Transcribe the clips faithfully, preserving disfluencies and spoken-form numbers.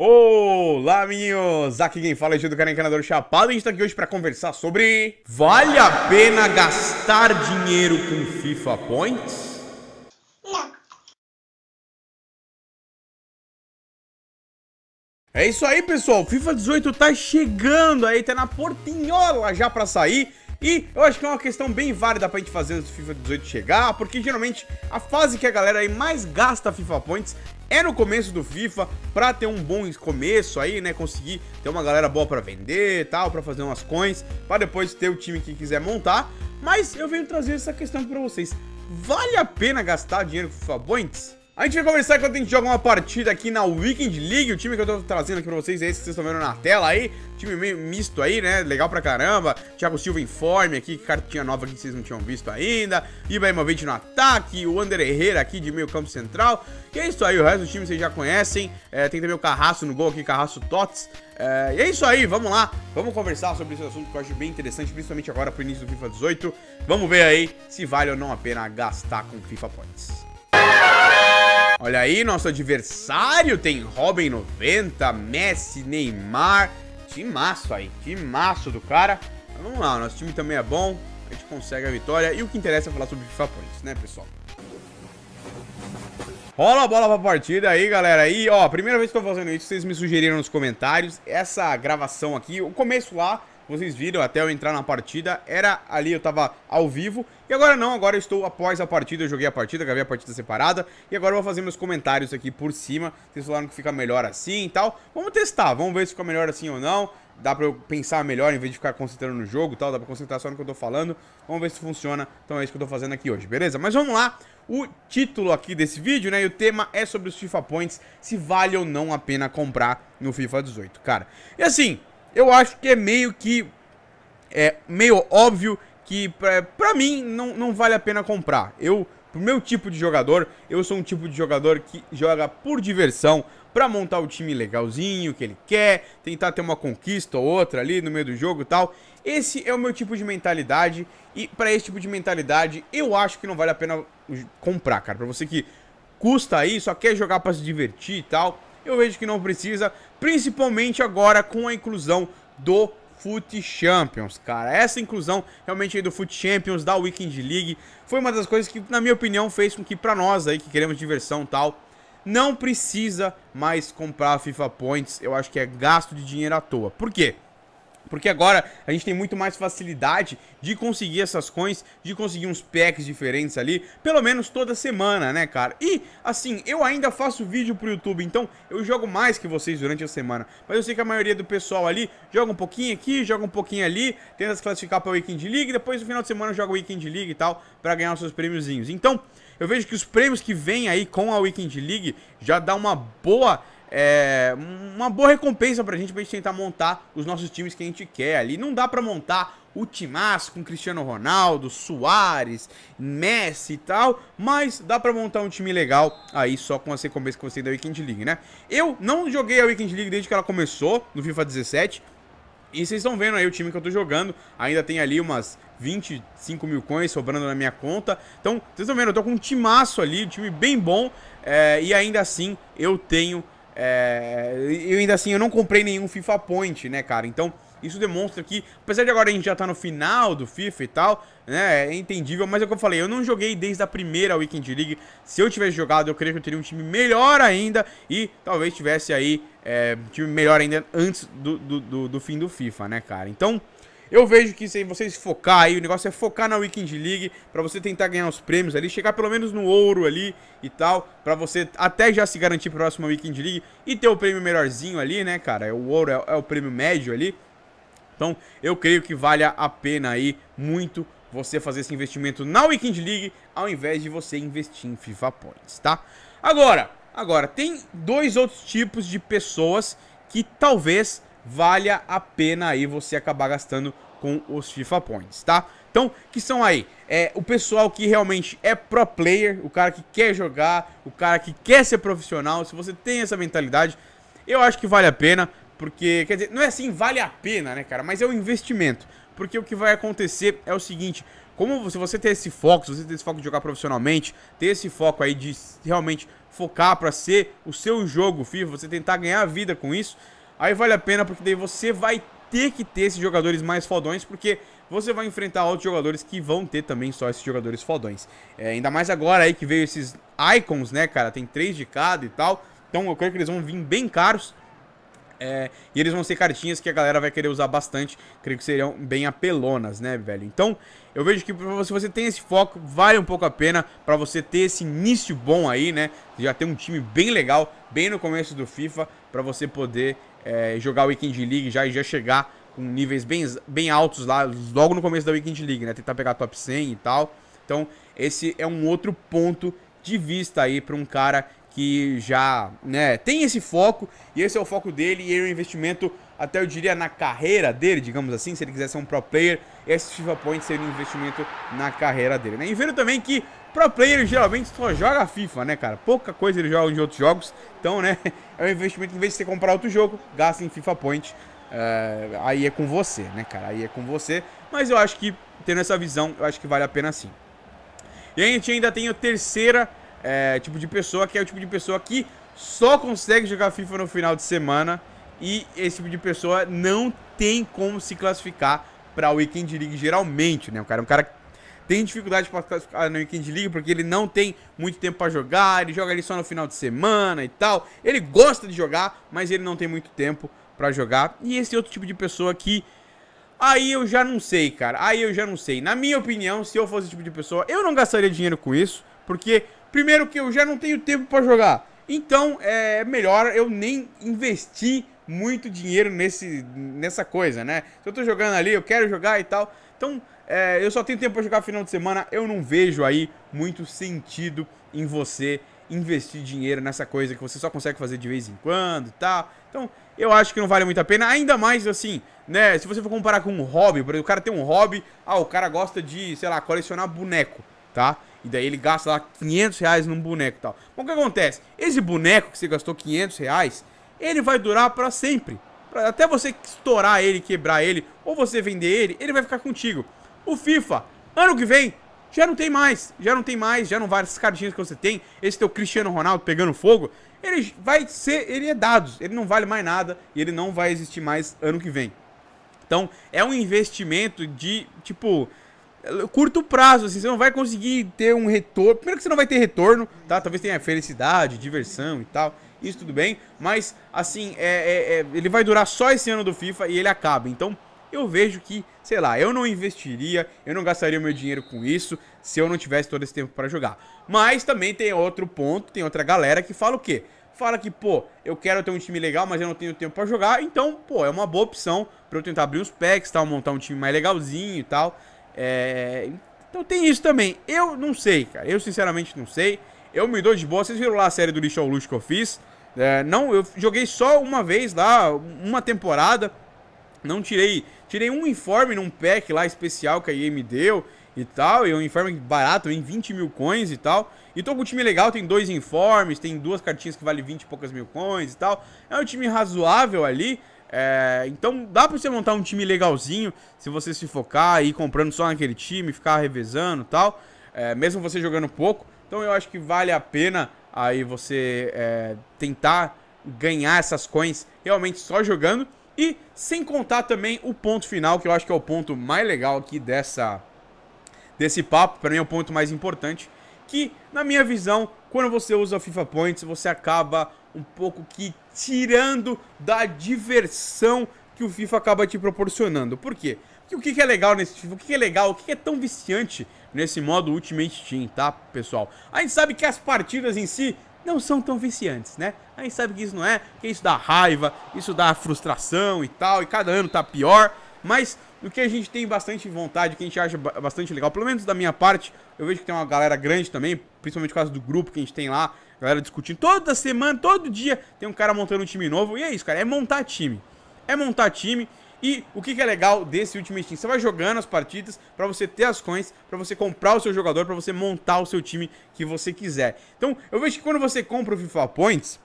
Olá, meninos! Aqui quem fala é o do canal Encanador Chapado e a gente tá aqui hoje pra conversar sobre... Vale a pena gastar dinheiro com FIFA Points? Não. É isso aí, pessoal. FIFA dezoito tá chegando aí, tá na portinhola já pra sair. E eu acho que é uma questão bem válida pra gente fazer antes do FIFA dezoito chegar, porque geralmente a fase que a galera aí mais gasta FIFA Points é no começo do FIFA, pra ter um bom começo aí, né, conseguir ter uma galera boa pra vender e tal, pra fazer umas coins, pra depois ter o time que quiser montar. Mas eu venho trazer essa questão aqui pra vocês: vale a pena gastar dinheiro com FIFA Points? A gente vai conversar enquanto a gente joga uma partida aqui na Weekend League. O time que eu tô trazendo aqui pra vocês é esse que vocês estão vendo na tela aí. Time meio misto aí, né? Legal pra caramba. Thiago Silva em forma aqui, cartinha nova aqui que vocês não tinham visto ainda. Ibrahimovic no ataque, o Ander Herrera aqui de meio campo central. E é isso aí, o resto do time vocês já conhecem. É, tem também o Carrasco no gol aqui, Carrasco Tots. É, e é isso aí, vamos lá. Vamos conversar sobre esse assunto que eu acho bem interessante, principalmente agora pro início do FIFA dezoito. Vamos ver aí se vale ou não a pena gastar com FIFA Points. Olha aí, nosso adversário tem Robin noventa, Messi, Neymar, timaço aí, timaço do cara. Mas vamos lá, nosso time também é bom, a gente consegue a vitória. E o que interessa é falar sobre FIFA Points, né, pessoal? Rola a bola pra partida aí, galera. E, ó, primeira vez que eu tô fazendo isso, vocês me sugeriram nos comentários. Essa gravação aqui, o começo lá, vocês viram até eu entrar na partida, era ali, eu tava ao vivo. E agora não, agora eu estou após a partida, eu joguei a partida, gravei a partida separada. E agora eu vou fazer meus comentários aqui por cima. Vocês falaram que fica melhor assim e tal. Vamos testar, vamos ver se fica melhor assim ou não. Dá pra eu pensar melhor em vez de ficar concentrando no jogo e tal. Dá pra concentrar só no que eu tô falando. Vamos ver se funciona. Então é isso que eu tô fazendo aqui hoje, beleza? Mas vamos lá. O título aqui desse vídeo, né, e o tema é sobre os FIFA Points. Se vale ou não a pena comprar no FIFA dezoito, cara. E assim... eu acho que é meio que, é meio óbvio que pra, pra mim não, não vale a pena comprar. Eu, pro meu tipo de jogador, eu sou um tipo de jogador que joga por diversão, pra montar o time legalzinho que ele quer, tentar ter uma conquista ou outra ali no meio do jogo e tal. Esse é o meu tipo de mentalidade e pra esse tipo de mentalidade eu acho que não vale a pena comprar, cara. Pra você que custa aí, só quer jogar pra se divertir e tal... eu vejo que não precisa, principalmente agora com a inclusão do FUT Champions, cara. Essa inclusão realmente aí do FUT Champions, da Weekend League, foi uma das coisas que, na minha opinião, fez com que pra nós aí que queremos diversão e tal, não precisa mais comprar FIFA Points. Eu acho que é gasto de dinheiro à toa. Por quê? Porque agora a gente tem muito mais facilidade de conseguir essas coins, de conseguir uns packs diferentes ali, pelo menos toda semana, né, cara? E, assim, eu ainda faço vídeo pro YouTube, então eu jogo mais que vocês durante a semana. Mas eu sei que a maioria do pessoal ali joga um pouquinho aqui, joga um pouquinho ali, tenta se classificar pra Weekend League, depois no final de semana joga Weekend League e tal, pra ganhar os seus prêmiozinhos. Então, eu vejo que os prêmios que vêm aí com a Weekend League já dá uma boa... é uma boa recompensa pra gente, pra gente tentar montar os nossos times que a gente quer ali. Não dá pra montar o timaço com Cristiano Ronaldo, Suárez, Messi e tal, mas dá pra montar um time legal aí só com as recompensas que você tem da Weekend League, né? Eu não joguei a Weekend League desde que ela começou, no FIFA dezessete. E vocês estão vendo aí o time que eu tô jogando. Ainda tem ali umas vinte e cinco mil coins sobrando na minha conta. Então, vocês estão vendo, eu tô com um timaço ali, um time bem bom. é, E ainda assim, eu tenho... É, eu ainda assim, eu não comprei nenhum FIFA Point, né, cara? Então, isso demonstra que, apesar de agora a gente já tá no final do FIFA e tal, né, é entendível, mas é o que eu falei, eu não joguei desde a primeira Weekend League. Se eu tivesse jogado, eu creio que eu teria um time melhor ainda e talvez tivesse aí é, um time melhor ainda antes do, do, do, do fim do FIFA, né, cara? Então... eu vejo que se vocês focar aí, o negócio é focar na Weekend League, pra você tentar ganhar os prêmios ali, chegar pelo menos no ouro ali e tal, pra você até já se garantir pro próximo Weekend League e ter o prêmio melhorzinho ali, né, cara? O ouro é, é o prêmio médio ali. Então, eu creio que vale a pena aí muito você fazer esse investimento na Weekend League, ao invés de você investir em FIFA Points, tá? Agora, agora, tem dois outros tipos de pessoas que talvez... valha a pena aí você acabar gastando com os FIFA Points, tá? Então, que são aí? É, o pessoal que realmente é pro player, o cara que quer jogar, o cara que quer ser profissional. Se você tem essa mentalidade, eu acho que vale a pena, porque, quer dizer, não é assim, vale a pena, né, cara? Mas é um investimento, porque o que vai acontecer é o seguinte: Como se você ter esse foco, se você ter esse foco de jogar profissionalmente, ter esse foco aí de realmente focar para ser o seu jogo FIFA, você tentar ganhar a vida com isso, aí vale a pena, porque daí você vai ter que ter esses jogadores mais fodões, porque você vai enfrentar outros jogadores que vão ter também só esses jogadores fodões. É, ainda mais agora aí que veio esses icons, né, cara? Tem três de cada e tal. Então eu creio que eles vão vir bem caros. É, e eles vão ser cartinhas que a galera vai querer usar bastante. Creio que seriam bem apelonas, né, velho? Então, eu vejo que se você tem esse foco, vale um pouco a pena pra você ter esse início bom aí, né? Já ter um time bem legal, bem no começo do FIFA, pra você poder é, jogar o Weekend League já e já chegar com níveis bem, bem altos lá, logo no começo da Weekend League, né? Tentar pegar top cem e tal. Então, esse é um outro ponto de vista aí pra um cara que já, né, tem esse foco, e esse é o foco dele, e é um investimento, até eu diria, na carreira dele, digamos assim, se ele quiser ser um pro player, esse FIFA Point seria um investimento na carreira dele, né? E vendo também que pro player geralmente só joga FIFA, né, cara? Pouca coisa ele joga de outros jogos, então, né, é um investimento, em vez de você comprar outro jogo, gasta em FIFA Point, uh, aí é com você, né, cara? Aí é com você, mas eu acho que, tendo essa visão, eu acho que vale a pena sim. E aí a gente ainda tem a terceira, É, tipo de pessoa, que é o tipo de pessoa que só consegue jogar FIFA no final de semana, e esse tipo de pessoa não tem como se classificar pra Weekend League geralmente, né? O cara é um cara que tem dificuldade pra classificar na Weekend League, porque ele não tem muito tempo pra jogar, ele joga ali só no final de semana e tal, ele gosta de jogar, mas ele não tem muito tempo pra jogar. E esse outro tipo de pessoa que aí eu já não sei, cara, aí eu já não sei. Na minha opinião, se eu fosse esse tipo de pessoa, eu não gastaria dinheiro com isso, porque primeiro que eu já não tenho tempo pra jogar, então é melhor eu nem investir muito dinheiro nesse, nessa coisa, né? Se eu tô jogando ali, eu quero jogar e tal, então é, eu só tenho tempo pra jogar final de semana, eu não vejo aí muito sentido em você investir dinheiro nessa coisa que você só consegue fazer de vez em quando e tal. Então eu acho que não vale muito a pena, ainda mais assim, né, se você for comparar com um hobby, por exemplo, o cara tem um hobby, ah, o cara gosta de, sei lá, colecionar boneco, tá? E daí ele gasta lá quinhentos reais num boneco e tal. Mas o que acontece? Esse boneco que você gastou quinhentos reais, ele vai durar pra sempre. Pra até você estourar ele, quebrar ele, ou você vender ele, ele vai ficar contigo. O FIFA, ano que vem, já não tem mais. Já não tem mais, já não vai. Essas cartinhas que você tem, esse teu Cristiano Ronaldo pegando fogo, ele vai ser, ele é dados. Ele não vale mais nada e ele não vai existir mais ano que vem. Então, é um investimento de, tipo, curto prazo, assim, você não vai conseguir ter um retorno. Primeiro que você não vai ter retorno, tá? Talvez tenha felicidade, diversão e tal, isso tudo bem, mas, assim, é, é, é, ele vai durar só esse ano do FIFA e ele acaba. Então, eu vejo que, sei lá, eu não investiria, eu não gastaria o meu dinheiro com isso se eu não tivesse todo esse tempo pra jogar. Mas também tem outro ponto, tem outra galera que fala o quê? Fala que, pô, eu quero ter um time legal, mas eu não tenho tempo pra jogar, então, pô, é uma boa opção pra eu tentar abrir uns packs, tal, montar um time mais legalzinho e tal. É, então tem isso também. Eu não sei, cara, eu sinceramente não sei. Eu me dou de boa, vocês viram lá a série do Lixo ao Luxo que eu fiz, é, não, eu joguei só uma vez lá, uma temporada. Não tirei, tirei um uniforme num pack lá especial que a E A me deu e tal, e um uniforme barato, em vinte mil coins e tal. E tô com um time legal, tem dois uniformes, tem duas cartinhas que vale vinte e poucas mil coins e tal. É um time razoável ali. É, então dá pra você montar um time legalzinho se você se focar e ir comprando só naquele time, ficar revezando e tal, é, mesmo você jogando pouco. Então eu acho que vale a pena aí você é, tentar ganhar essas coins realmente só jogando. E sem contar também o ponto final, que eu acho que é o ponto mais legal aqui dessa, desse papo, pra mim é o ponto mais importante, que na minha visão, quando você usa o FIFA Points, você acaba um pouco que tirando da diversão que o FIFA acaba te proporcionando. Por quê? Porque o que é legal nesse FIFA, o que é legal, o que é tão viciante nesse modo Ultimate Team, tá, pessoal? A gente sabe que as partidas em si não são tão viciantes, né? A gente sabe que isso não é, que isso dá raiva, isso dá frustração e tal, e cada ano tá pior. Mas o que a gente tem bastante vontade, o que a gente acha bastante legal, pelo menos da minha parte, eu vejo que tem uma galera grande também, principalmente por causa do grupo que a gente tem lá, galera discutindo toda semana, todo dia tem um cara montando um time novo. E é isso, cara, é montar time. É montar time. E o que, que é legal desse Ultimate Team? Você vai jogando as partidas pra você ter as coins, pra você comprar o seu jogador, pra você montar o seu time que você quiser. Então, eu vejo que quando você compra o FIFA Points,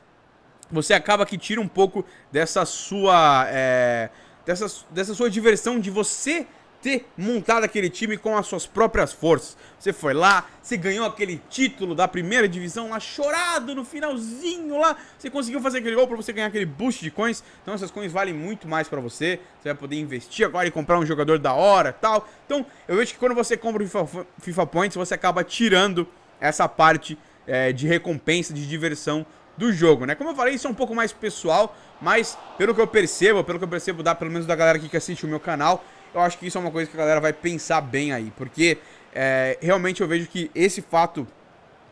você acaba que tira um pouco dessa sua, é, dessa, dessa sua diversão de você ter montado aquele time com as suas próprias forças. Você foi lá, você ganhou aquele título da primeira divisão lá, chorado no finalzinho lá, você conseguiu fazer aquele gol pra você ganhar aquele boost de coins. Então essas coins valem muito mais pra você, você vai poder investir agora e comprar um jogador da hora e tal. Então eu vejo que quando você compra o FIFA, FIFA Points, você acaba tirando essa parte é, de recompensa, de diversão do jogo, né? Como eu falei, isso é um pouco mais pessoal, mas pelo que eu percebo, pelo que eu percebo, dá pelo menos da galera aqui que assiste o meu canal, eu acho que isso é uma coisa que a galera vai pensar bem aí, porque é, realmente eu vejo que esse fato,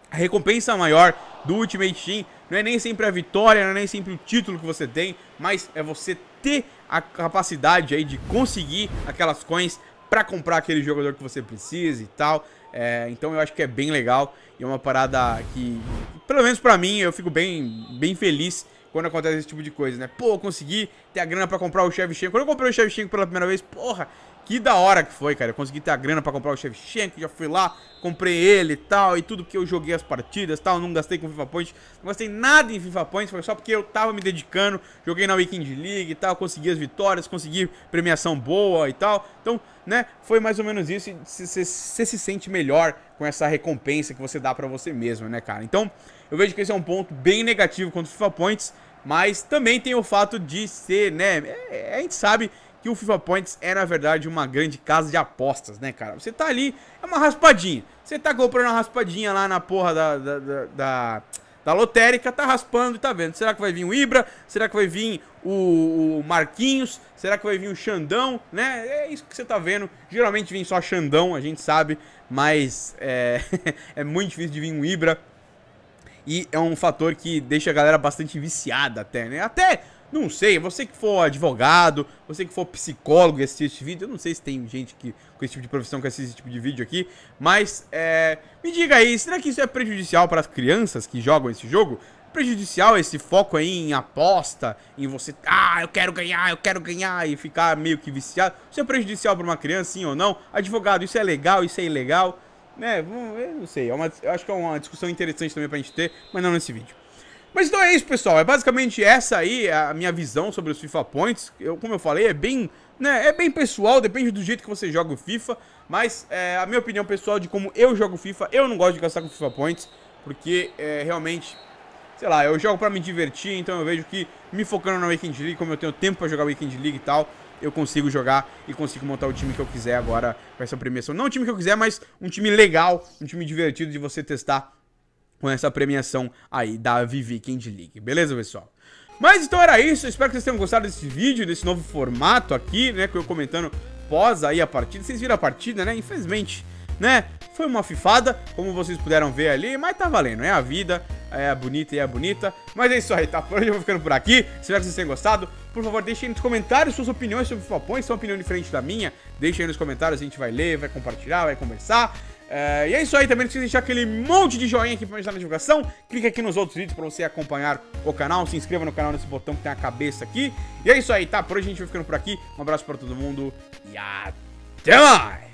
a recompensa maior do Ultimate Team não é nem sempre a vitória, não é nem sempre o título que você tem, mas é você ter a capacidade aí de conseguir aquelas coins pra comprar aquele jogador que você precisa e tal. É, então eu acho que é bem legal e é uma parada que, pelo menos pra mim, eu fico bem, bem feliz quando acontece esse tipo de coisa, né? Pô, eu consegui ter a grana pra comprar o Shevchenko. Quando eu comprei o Shevchenko pela primeira vez, porra, que da hora que foi, cara. Eu consegui ter a grana pra comprar o Shevchenko, já fui lá, comprei ele e tal, e tudo que eu joguei as partidas e tal, não gastei com FIFA Points, não gastei nada em FIFA Points, foi só porque eu tava me dedicando, joguei na Weekend League e tal, consegui as vitórias, consegui premiação boa e tal. Então, né, foi mais ou menos isso, e você se sente melhor com essa recompensa que você dá pra você mesmo, né, cara? Então, eu vejo que esse é um ponto bem negativo contra o FIFA Points, mas também tem o fato de ser, né, a gente sabe que o FIFA Points é, na verdade, uma grande casa de apostas, né, cara? Você tá ali, é uma raspadinha. Você tá comprando uma raspadinha lá na porra da, da, da, da, da lotérica, tá raspando e tá vendo. Será que vai vir o Ibra? Será que vai vir o, o Marquinhos? Será que vai vir o Xandão? Né? É isso que você tá vendo. Geralmente vem só Xandão, a gente sabe, mas é, é muito difícil de vir um Ibra. E é um fator que deixa a galera bastante viciada até, né? Até... Não sei, você que for advogado, você que for psicólogo e assistir esse vídeo, eu não sei se tem gente que, com esse tipo de profissão que assiste esse tipo de vídeo aqui, mas é, me diga aí, será que isso é prejudicial para as crianças que jogam esse jogo? Prejudicial esse foco aí em aposta, em você, ah, eu quero ganhar, eu quero ganhar, e ficar meio que viciado? Isso é prejudicial para uma criança, sim ou não? Advogado, isso é legal, isso é ilegal? Né, eu não sei, é uma, eu acho que é uma discussão interessante também para a gente ter, mas não nesse vídeo. Mas então é isso, pessoal, é basicamente essa aí a minha visão sobre os FIFA Points. Eu, como eu falei, é bem, né, é bem pessoal, depende do jeito que você joga o FIFA, mas é, a minha opinião pessoal de como eu jogo FIFA, eu não gosto de gastar com FIFA Points, porque é, realmente, sei lá, eu jogo pra me divertir, então eu vejo que me focando na Weekend League, como eu tenho tempo pra jogar Weekend League e tal, eu consigo jogar e consigo montar o time que eu quiser agora com essa premiação. Não o time que eu quiser, mas um time legal, um time divertido de você testar com essa premiação aí da Weekend League, beleza, pessoal? Mas então era isso, eu espero que vocês tenham gostado desse vídeo, desse novo formato aqui, né, que eu comentando pós aí a partida. Vocês viram a partida, né, infelizmente, né, foi uma fifada, como vocês puderam ver ali, mas tá valendo, é a vida, é a bonita e é a bonita. Mas é isso aí, tá? Por hoje eu vou ficando por aqui, espero que vocês tenham gostado. Por favor, deixem aí nos comentários suas opiniões sobre o FIFA Points, se é uma opinião diferente da minha, deixem aí nos comentários, a gente vai ler, vai compartilhar, vai conversar. É, e é isso aí, também não esqueça de deixar aquele monte de joinha aqui pra me ajudar na divulgação. Clica aqui nos outros vídeos pra você acompanhar o canal. Se inscreva no canal nesse botão que tem a cabeça aqui. E é isso aí, tá? Por hoje a gente vai ficando por aqui. Um abraço pra todo mundo e até mais!